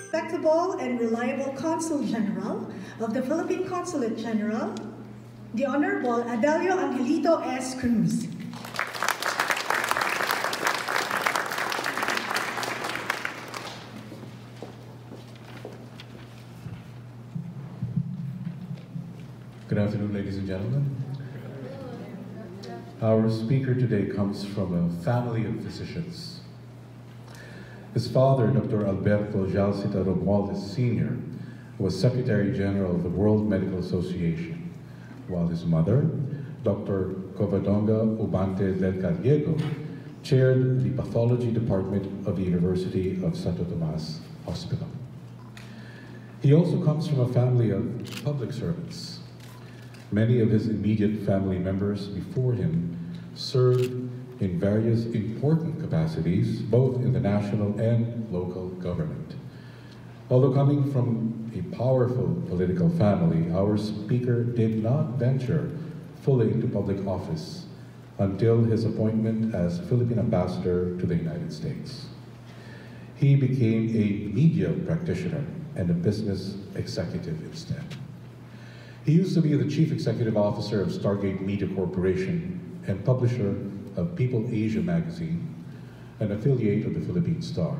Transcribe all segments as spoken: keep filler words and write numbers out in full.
Respectable and reliable Consul General of the Philippine Consulate General, the Honorable Adelio Angelito S. Cruz. Good afternoon, ladies and gentlemen. Our speaker today comes from a family of physicians. His father, Doctor Alberto Jalcita Romualdez Senior, was Secretary General of the World Medical Association, while his mother, Doctor Covadonga Ubante del Caliego, chaired the pathology department of the University of Santo Tomas Hospital. He also comes from a family of public servants. Many of his immediate family members before him served in various important capacities, both in the national and local government. Although coming from a powerful political family, our speaker did not venture fully into public office until his appointment as Philippine ambassador to the United States. He became a media practitioner and a business executive instead. He used to be the Chief Executive Officer of Stargate Media Corporation and publisher of People Asia magazine, an affiliate of the Philippine Star.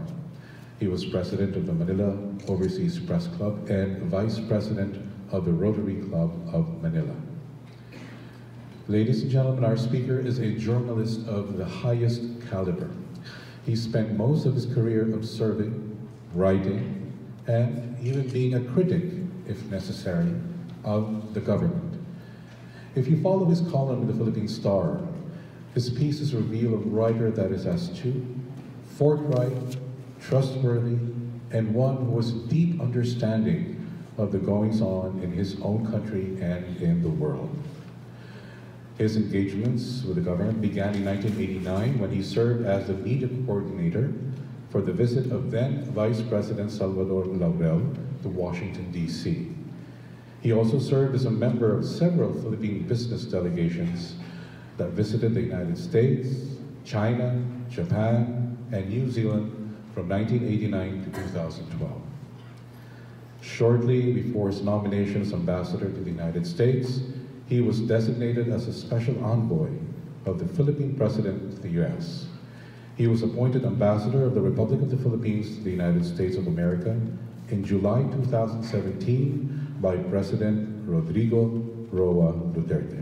He was President of the Manila Overseas Press Club and Vice President of the Rotary Club of Manila. Ladies and gentlemen, our speaker is a journalist of the highest caliber. He spent most of his career observing, writing, and even being a critic, if necessary, of the government. If you follow his column in the Philippine Star, his pieces reveal a writer that is astute, forthright, trustworthy, and one who has deep understanding of the goings-on in his own country and in the world. His engagements with the government began in nineteen eighty-nine when he served as the media coordinator for the visit of then Vice President Salvador Laurel to Washington, D C He also served as a member of several Philippine business delegations that visited the United States, China, Japan, and New Zealand from nineteen eighty-nine to two thousand twelve. Shortly before his nomination as ambassador to the United States, he was designated as a special envoy of the Philippine president to the U S He was appointed ambassador of the Republic of the Philippines to the United States of America in July two thousand seventeen, by President Rodrigo Roa Duterte.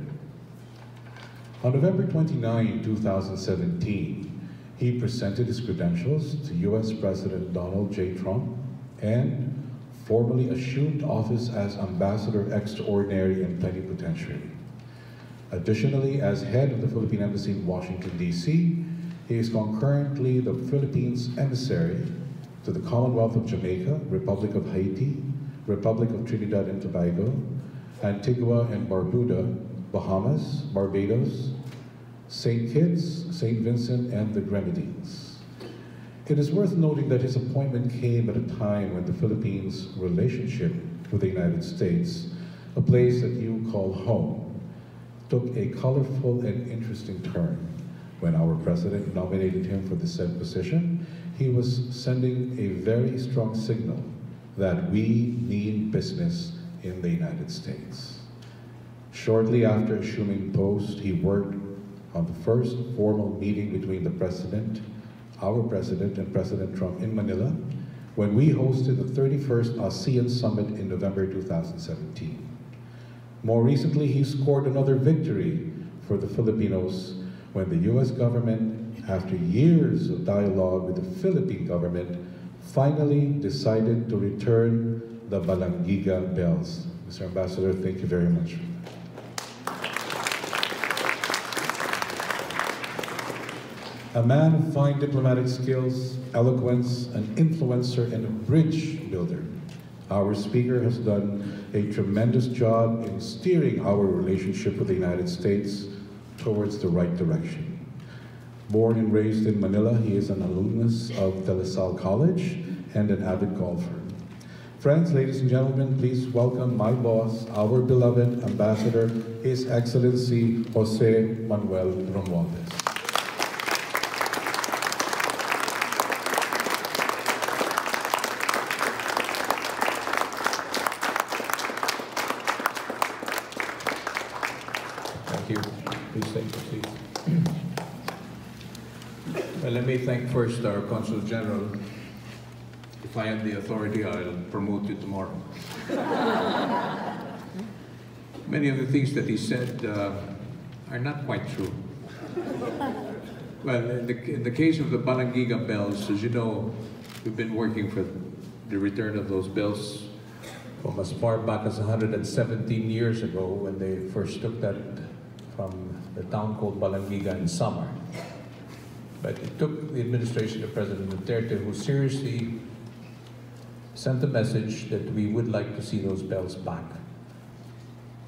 On November twenty-ninth, two thousand seventeen, he presented his credentials to U S President Donald J. Trump and formally assumed office as Ambassador Extraordinary and Plenipotentiary. Additionally, as head of the Philippine Embassy in Washington, D C, he is concurrently the Philippines' emissary to the Commonwealth of Jamaica, Republic of Haiti, Republic of Trinidad and Tobago, Antigua and Barbuda, Bahamas, Barbados, Saint Kitts, Saint Vincent, and the Grenadines. It is worth noting that his appointment came at a time when the Philippines' relationship with the United States, a place that you call home, took a colorful and interesting turn. When our president nominated him for the said position, he was sending a very strong signal that we mean business in the United States. Shortly after assuming post, he worked on the first formal meeting between the president, our president, and President Trump in Manila, when we hosted the thirty-first ASEAN Summit in November two thousand seventeen. More recently, he scored another victory for the Filipinos when the U S government, after years of dialogue with the Philippine government, finally decided to return the Balangiga bells. Mister Ambassador, thank you very much. A man of fine diplomatic skills, eloquence, an influencer, and a bridge builder, our speaker has done a tremendous job in steering our relationship with the United States towards the right direction. Born and raised in Manila, he is an alumnus of De La Salle College and an avid golfer. Friends, ladies and gentlemen, please welcome my boss, our beloved ambassador, His Excellency Jose Manuel Romualdez. Well, let me thank first our Consul General. If I have the authority, I'll promote you tomorrow. Many of the things that he said uh, are not quite true. Well, in the, in the case of the Balangiga bells, as you know, we've been working for the return of those bells from as far back as one hundred seventeen years ago when they first took that from the town called Balangiga in summer. But it took the administration of President Duterte, who seriously sent a message that we would like to see those bells back.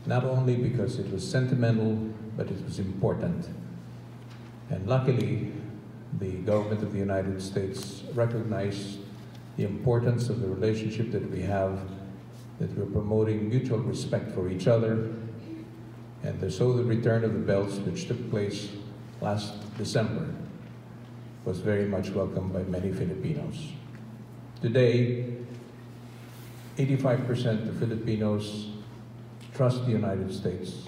Not only because it was sentimental, but it was important. And luckily, the government of the United States recognized the importance of the relationship that we have, that we're promoting mutual respect for each other. And so the return of the bells, which took place last December, was very much welcomed by many Filipinos. Today, eighty-five percent of Filipinos trust the United States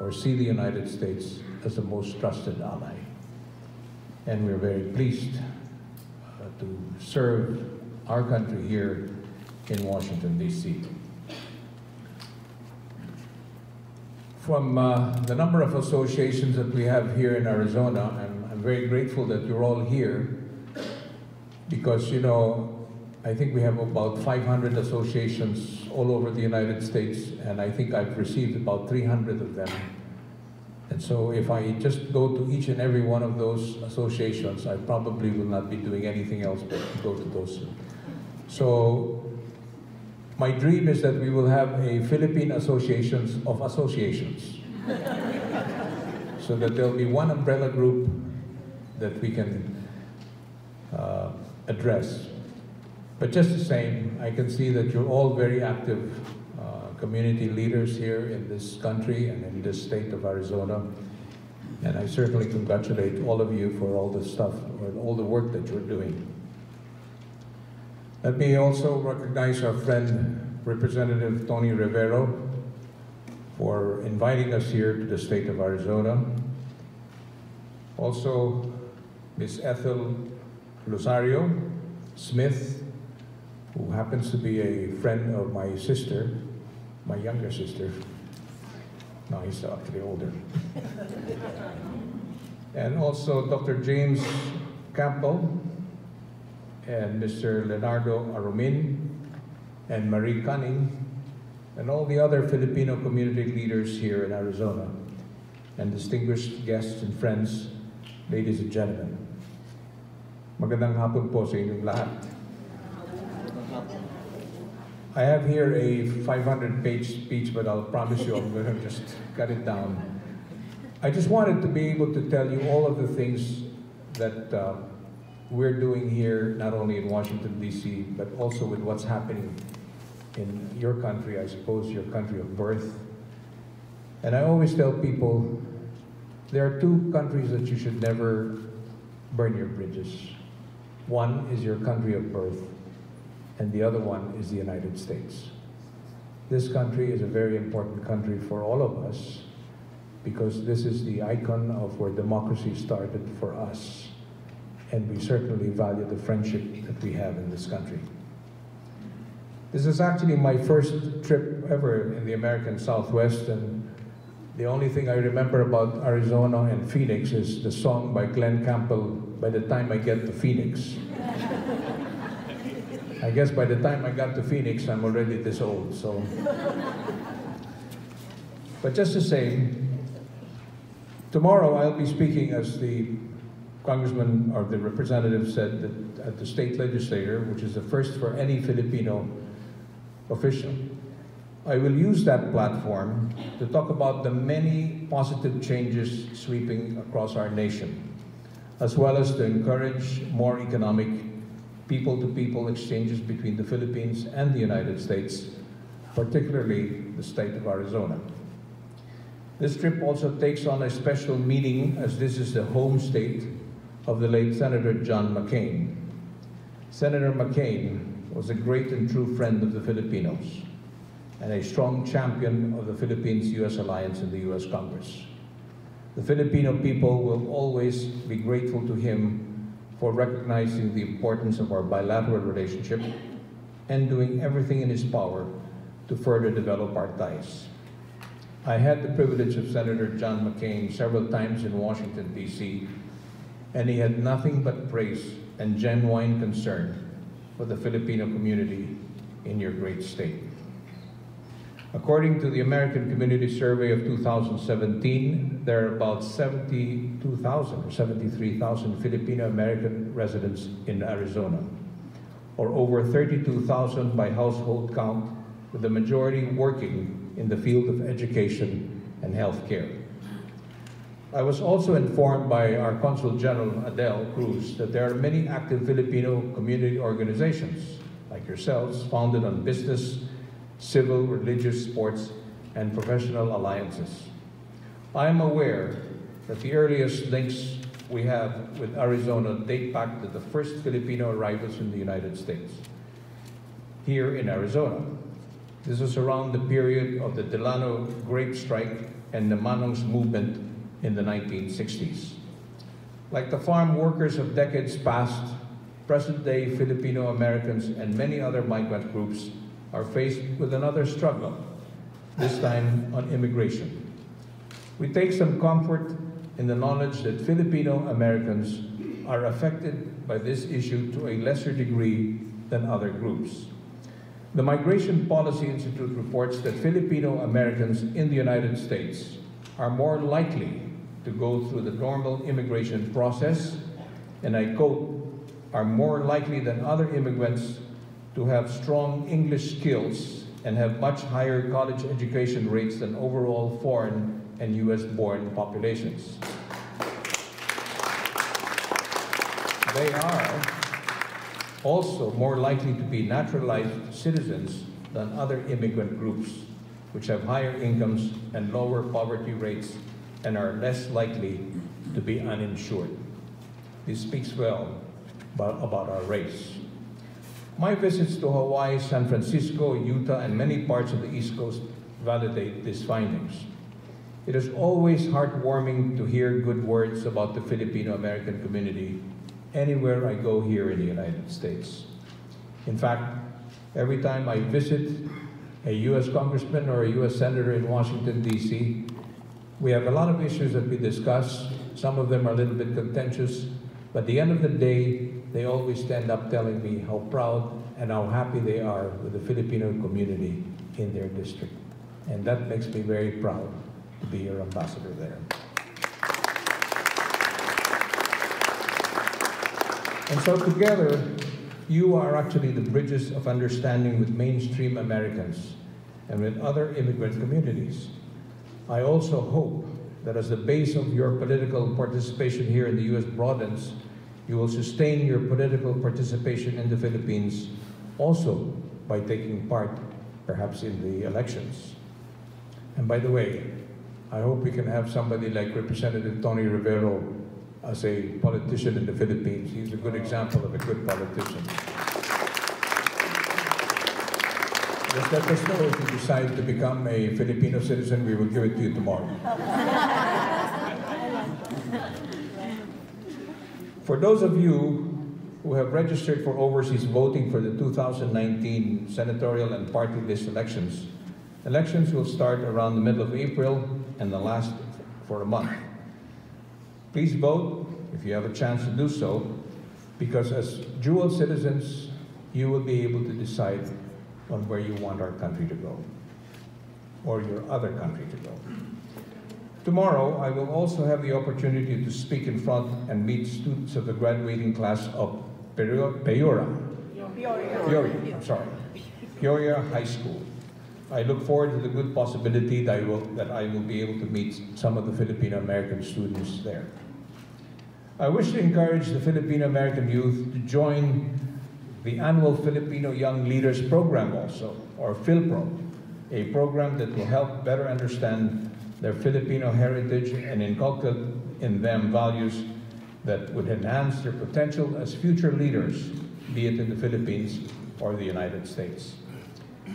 or see the United States as the most trusted ally. And we're very pleased uh, to serve our country here in Washington, D C. From uh, the number of associations that we have here in Arizona, I'm, I'm very grateful that you're all here because, you know, I think we have about five hundred associations all over the United States, and I think I've received about three hundred of them. And so if I just go to each and every one of those associations, I probably will not be doing anything else but to go to those. So my dream is that we will have a Philippine Associations of Associations. So that there'll be one umbrella group that we can uh, address. But just the same, I can see that you're all very active uh, community leaders here in this country and in this state of Arizona. And I certainly congratulate all of you for all the stuff, or all the work that you're doing. Let me also recognize our friend, Representative Tony Rivero, for inviting us here to the state of Arizona. Also, Miz Ethel Rosario Smith, who happens to be a friend of my sister, my younger sister. No, he's actually older. And also Doctor James Campbell, and Mister Leonardo Arumin, and Marie Cunning, and all the other Filipino community leaders here in Arizona, and distinguished guests and friends, ladies and gentlemen. Magandang hapon po sa inyong lahat. I have here a five hundred page speech, but I'll promise you I'm gonna just cut it down. I just wanted to be able to tell you all of the things that uh, we're doing here, not only in Washington, D C, but also with what's happening in your country, I suppose, your country of birth. And I always tell people, there are two countries that you should never burn your bridges. One is your country of birth, and the other one is the United States. This country is a very important country for all of us, because this is the icon of where democracy started for us. And we certainly value the friendship that we have in this country. This is actually my first trip ever in the American Southwest, and the only thing I remember about Arizona and Phoenix is the song by Glenn Campbell, "By the Time I Get to Phoenix." I guess by the time I got to Phoenix, I'm already this old, so. But just the same, tomorrow I'll be speaking as the Congressman, or the representative, said that at the state legislature, which is the first for any Filipino official. I will use that platform to talk about the many positive changes sweeping across our nation, as well as to encourage more economic people-to-people exchanges between the Philippines and the United States, particularly the state of Arizona. This trip also takes on a special meaning, as this is the home state of the late Senator John McCain. Senator McCain was a great and true friend of the Filipinos and a strong champion of the Philippines-U S alliance in the U S Congress. The Filipino people will always be grateful to him for recognizing the importance of our bilateral relationship and doing everything in his power to further develop our ties. I had the privilege of Senator John McCain several times in Washington, D C, and he had nothing but praise and genuine concern for the Filipino community in your great state. According to the American Community Survey of two thousand seventeen, there are about seventy-two thousand or seventy-three thousand Filipino-American residents in Arizona, or over thirty-two thousand by household count, with the majority working in the field of education and healthcare. I was also informed by our Consul General Adelio Cruz that there are many active Filipino community organizations, like yourselves, founded on business, civil, religious, sports, and professional alliances. I am aware that the earliest links we have with Arizona date back to the first Filipino arrivals in the United States, here in Arizona. This is around the period of the Delano grape strike and the Manong's movement in the nineteen sixties. Like the farm workers of decades past, present-day Filipino-Americans and many other migrant groups are faced with another struggle, this time on immigration. We take some comfort in the knowledge that Filipino-Americans are affected by this issue to a lesser degree than other groups. The Migration Policy Institute reports that Filipino-Americans in the United States are more likely to go through the normal immigration process, and I quote, are more likely than other immigrants to have strong English skills and have much higher college education rates than overall foreign and U S born populations. They are also more likely to be naturalized citizens than other immigrant groups, which have higher incomes and lower poverty rates and are less likely to be uninsured. This speaks well about our race. My visits to Hawaii, San Francisco, Utah, and many parts of the East Coast validate these findings. It is always heartwarming to hear good words about the Filipino-American community anywhere I go here in the United States. In fact, every time I visit a U S congressman or a U S senator in Washington, D C, we have a lot of issues that we discuss. Some of them are a little bit contentious, but at the end of the day, they always stand up telling me how proud and how happy they are with the Filipino community in their district. And that makes me very proud to be your ambassador there. And so together, you are actually the bridges of understanding with mainstream Americans and with other immigrant communities. I also hope that as the base of your political participation here in the U S broadens, you will sustain your political participation in the Philippines also by taking part, perhaps, in the elections. And by the way, I hope we can have somebody like Representative Tony Rivero as a politician in the Philippines. He's a good example of a good politician. Just let us know if you decide to become a Filipino citizen, we will give it to you tomorrow. For those of you who have registered for overseas voting for the two thousand nineteen senatorial and party list elections, elections will start around the middle of April and the last for a month. Please vote if you have a chance to do so, because as dual citizens, you will be able to decide on where you want our country to go, or your other country to go. Tomorrow, I will also have the opportunity to speak in front and meet students of the graduating class of Peoria, Peoria, Peoria, I'm sorry, Peoria High School. I look forward to the good possibility that I will, that I will be able to meet some of the Filipino-American students there. I wish to encourage the Filipino-American youth to join the annual Filipino Young Leaders Program also, or FYLPRO, a program that will help better understand their Filipino heritage and inculcate in them values that would enhance their potential as future leaders, be it in the Philippines or the United States.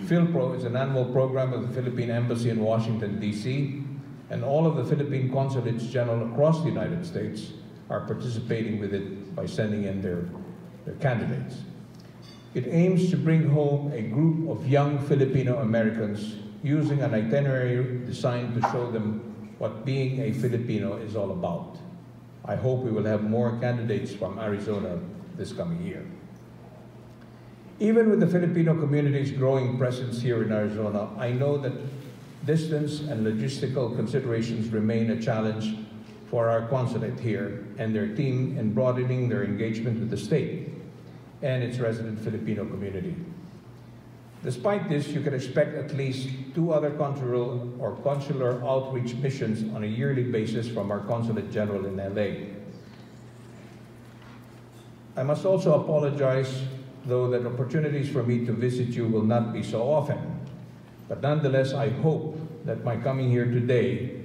FYLPRO is an annual program of the Philippine Embassy in Washington, D C, and all of the Philippine Consulates General across the United States are participating with it by sending in their, their candidates. It aims to bring home a group of young Filipino-Americans using an itinerary designed to show them what being a Filipino is all about. I hope we will have more candidates from Arizona this coming year. Even with the Filipino community's growing presence here in Arizona, I know that distance and logistical considerations remain a challenge for our consulate here and their team in broadening their engagement with the state and its resident Filipino community. Despite this, you can expect at least two other consular or consular outreach missions on a yearly basis from our Consulate General in L A. I must also apologize, though, that opportunities for me to visit you will not be so often. But nonetheless, I hope that my coming here today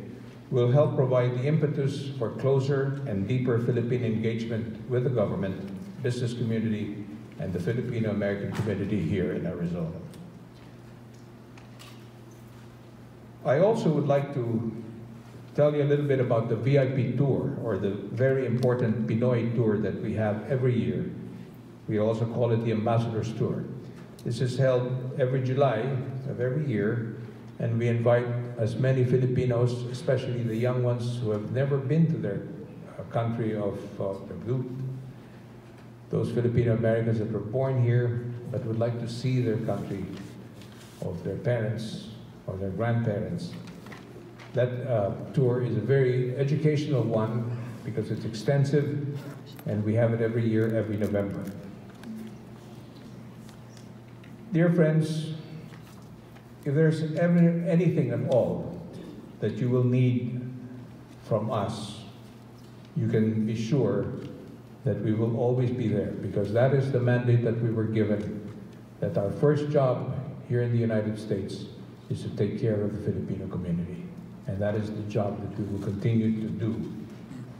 will help provide the impetus for closer and deeper Philippine engagement with the government, business community, and the Filipino-American community here in Arizona. I also would like to tell you a little bit about the V I P tour, or the very important Pinoy tour that we have every year. We also call it the Ambassador's Tour. This is held every July of every year, and we invite as many Filipinos, especially the young ones who have never been to their country of, of their group, those Filipino-Americans that were born here but would like to see their country of their parents or their grandparents. That uh, tour is a very educational one because it's extensive, and we have it every year, every November. Dear friends, if there's ever anything at all that you will need from us, you can be sure that we will always be there, because that is the mandate that we were given, that our first job here in the United States is to take care of the Filipino community. And that is the job that we will continue to do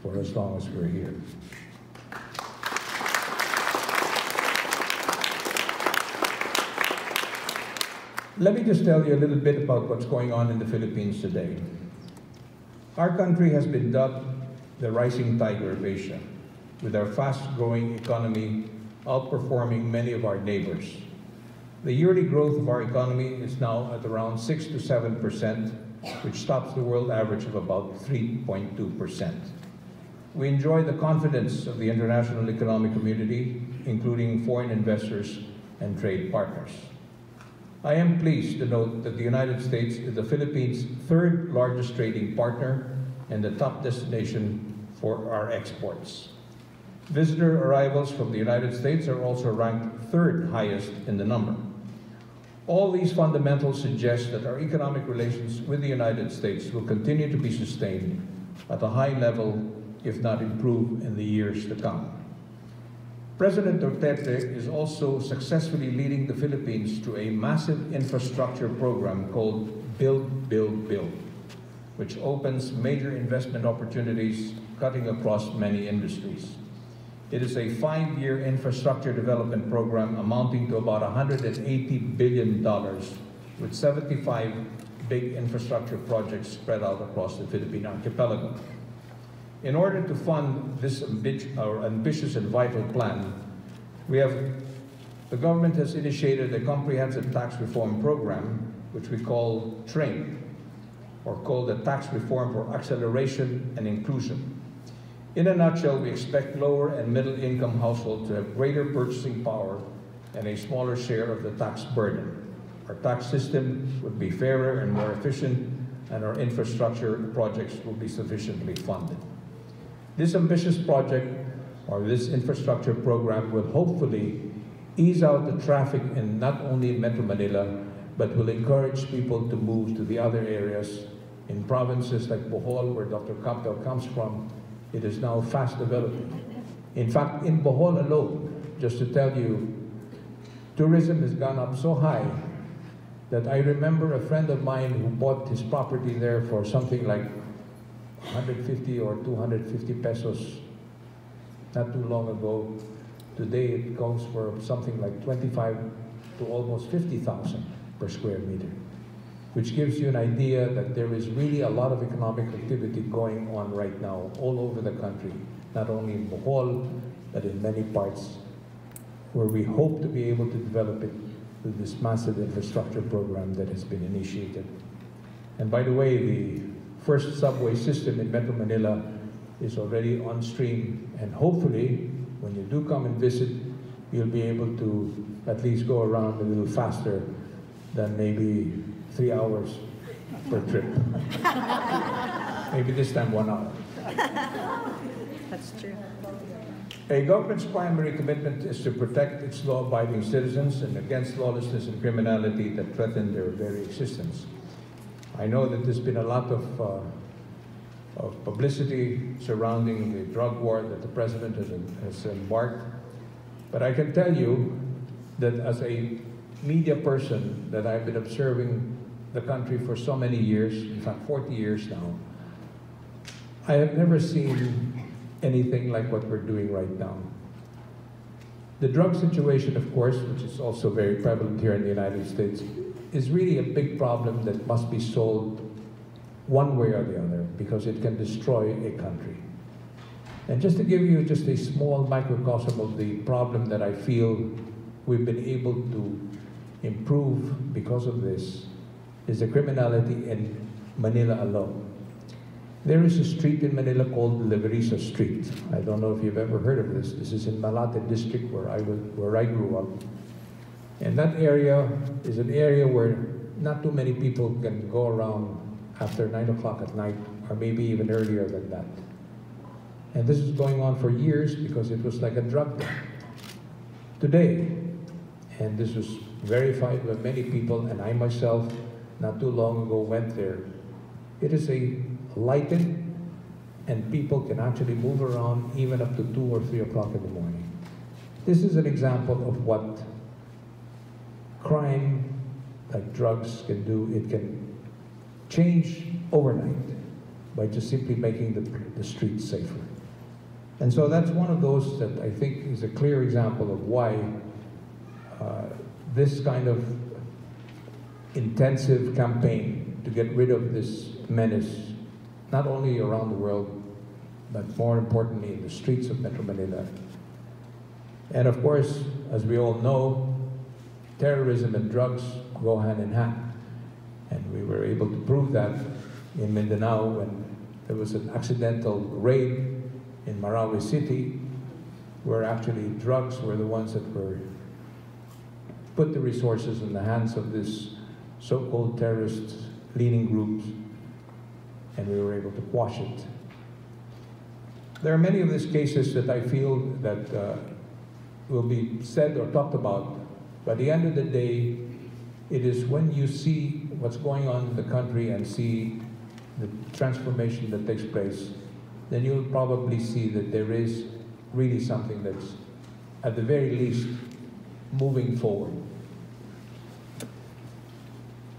for as long as we're here. Let me just tell you a little bit about what's going on in the Philippines today. Our country has been dubbed the rising tiger of Asia, with our fast-growing economy outperforming many of our neighbors. The yearly growth of our economy is now at around six to seven percent, which tops the world average of about three point two percent. We enjoy the confidence of the international economic community, including foreign investors and trade partners. I am pleased to note that the United States is the Philippines' third largest trading partner and the top destination for our exports. Visitor arrivals from the United States are also ranked third highest in the number. All these fundamentals suggest that our economic relations with the United States will continue to be sustained at a high level, if not improve, in the years to come. President Duterte is also successfully leading the Philippines to a massive infrastructure program called Build, Build, Build, which opens major investment opportunities cutting across many industries. It is a five-year infrastructure development program amounting to about one hundred eighty billion dollars, with seventy-five big infrastructure projects spread out across the Philippine archipelago. In order to fund this ambi- our ambitious and vital plan, we have, the government has initiated a comprehensive tax reform program, which we call TRAIN, or called the Tax Reform for Acceleration and Inclusion. In a nutshell, we expect lower and middle-income households to have greater purchasing power and a smaller share of the tax burden. Our tax system would be fairer and more efficient, and our infrastructure projects will be sufficiently funded. This ambitious project, or this infrastructure program, will hopefully ease out the traffic in not only Metro Manila, but will encourage people to move to the other areas in provinces like Bohol, where Doctor Campbell comes from. It is now fast developing. In fact, in Bohol alone, just to tell you, tourism has gone up so high that I remember a friend of mine who bought his property there for something like one hundred fifty or two hundred fifty pesos not too long ago. Today it goes for something like twenty-five to almost fifty thousand per square meter, which gives you an idea that there is really a lot of economic activity going on right now all over the country not only in Bohol, but in many parts where we hope to be able to develop it through this massive infrastructure program that has been initiated. And by the way, the first subway system in Metro Manila is already on stream, and hopefully, when you do come and visit, you'll be able to at least go around a little faster than maybe three hours per trip. Maybe this time one hour. That's true. A government's primary commitment is to protect its law-abiding citizens and against lawlessness and criminality that threaten their very existence. I know that there's been a lot of, uh, of publicity surrounding the drug war that the president has, has embarked, but I can tell you that as a media person that I've been observing the country for so many years, in fact forty years now, I have never seen anything like what we're doing right now. The drug situation, of course, which is also very prevalent here in the United States, is really a big problem that must be solved one way or the other, because it can destroy a country. And just to give you just a small microcosm of the problem that I feel we've been able to improve because of this, is the criminality in Manila alone. There is a street in Manila called Leverisa Street. I don't know if you've ever heard of this. This is in Malate district where I, was, where I grew up. And that area is an area where not too many people can go around after nine o'clock at night, or maybe even earlier than that. And this is going on for years because it was like a drug den. Today, and this was verified by many people, and I myself not too long ago went there, it is a lighted, and people can actually move around even up to two or three o'clock in the morning. This is an example of what crime, like drugs, can do. It can change overnight by just simply making the, the streets safer. And so that's one of those that I think is a clear example of why uh, this kind of intensive campaign to get rid of this menace, not only around the world, but more importantly in the streets of Metro Manila. And of course, as we all know, terrorism and drugs go hand in hand. And we were able to prove that in Mindanao when there was an accidental raid in Marawi City, where actually drugs were the ones that were put the resources in the hands of this so-called terrorist leaning groups, and we were able to quash it. There are many of these cases that I feel that uh, will be said or talked about. By the end of the day, it is when you see what's going on in the country and see the transformation that takes place, then you'll probably see that there is really something that's, at the very least, moving forward.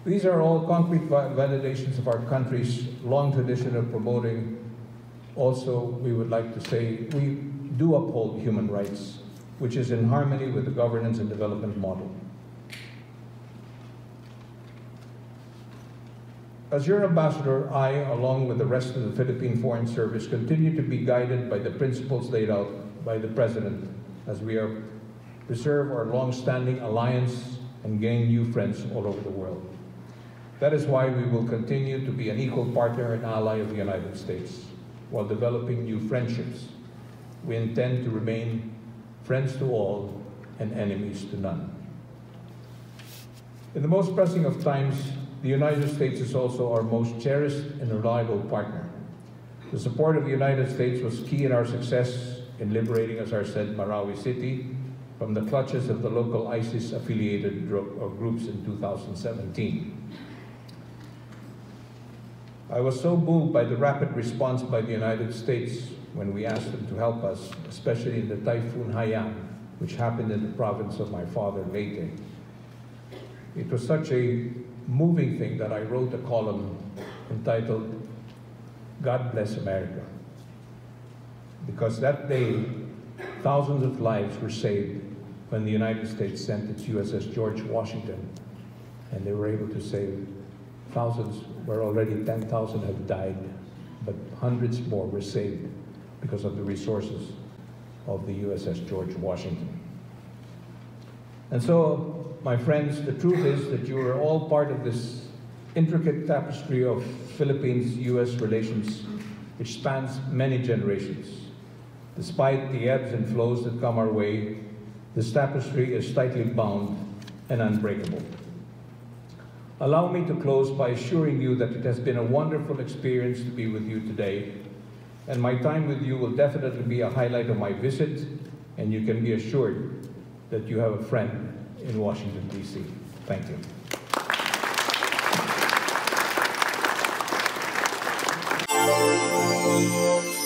These are all concrete validations of our country's long tradition of promoting. Also, we would like to say we do uphold human rights, which is in harmony with the governance and development model. As your ambassador, I, along with the rest of the Philippine Foreign Service, continue to be guided by the principles laid out by the President as we are, preserve our long-standing alliance and gain new friends all over the world. That is why we will continue to be an equal partner and ally of the United States while developing new friendships. We intend to remain friends to all and enemies to none. In the most pressing of times, the United States is also our most cherished and reliable partner. The support of the United States was key in our success in liberating, as I said, Marawi City from the clutches of the local ISIS-affiliated groups in two thousand seventeen. I was so moved by the rapid response by the United States when we asked them to help us, especially in the Typhoon Haiyan, which happened in the province of my father, Leyte. It was such a moving thing that I wrote a column entitled, "God Bless America." Because that day, thousands of lives were saved when the United States sent its U S S George Washington, and they were able to save thousands, where already ten thousand had died, but hundreds more were saved because of the resources of the U S S George Washington. And so, my friends, the truth is that you are all part of this intricate tapestry of Philippines-U S relations, which spans many generations. Despite the ebbs and flows that come our way, this tapestry is tightly bound and unbreakable. Allow me to close by assuring you that it has been a wonderful experience to be with you today, and my time with you will definitely be a highlight of my visit, and you can be assured that you have a friend in Washington, D C. Thank you. Thank you.